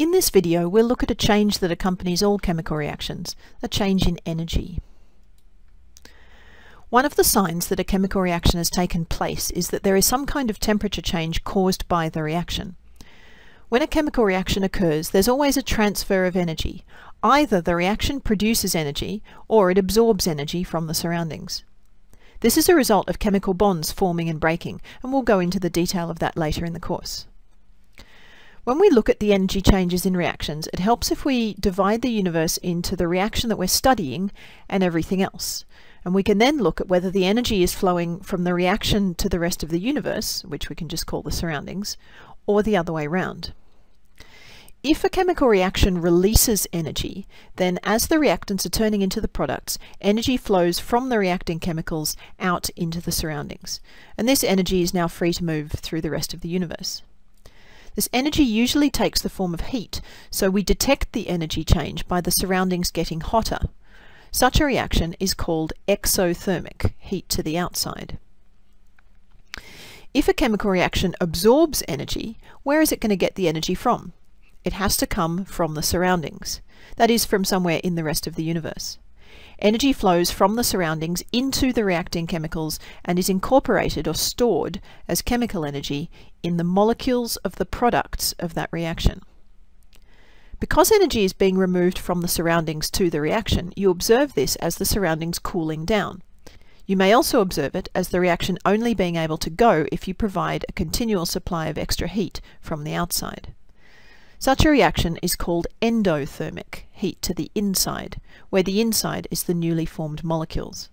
In this video, we'll look at a change that accompanies all chemical reactions, a change in energy. One of the signs that a chemical reaction has taken place is that there is some kind of temperature change caused by the reaction. When a chemical reaction occurs, there's always a transfer of energy. Either the reaction produces energy, or it absorbs energy from the surroundings. This is a result of chemical bonds forming and breaking, and we'll go into the detail of that later in the course. When we look at the energy changes in reactions, it helps if we divide the universe into the reaction that we're studying and everything else. And we can then look at whether the energy is flowing from the reaction to the rest of the universe, which we can just call the surroundings, or the other way around. If a chemical reaction releases energy, then as the reactants are turning into the products, energy flows from the reacting chemicals out into the surroundings. And this energy is now free to move through the rest of the universe. This energy usually takes the form of heat, so we detect the energy change by the surroundings getting hotter. Such a reaction is called exothermic, heat to the outside. If a chemical reaction absorbs energy, where is it going to get the energy from? It has to come from the surroundings. That is, from somewhere in the rest of the universe. Energy flows from the surroundings into the reacting chemicals and is incorporated or stored as chemical energy in the molecules of the products of that reaction. Because energy is being removed from the surroundings to the reaction, you observe this as the surroundings cooling down. You may also observe it as the reaction only being able to go if you provide a continual supply of extra heat from the outside. Such a reaction is called endothermic, heat to the inside, where the inside is the newly formed molecules.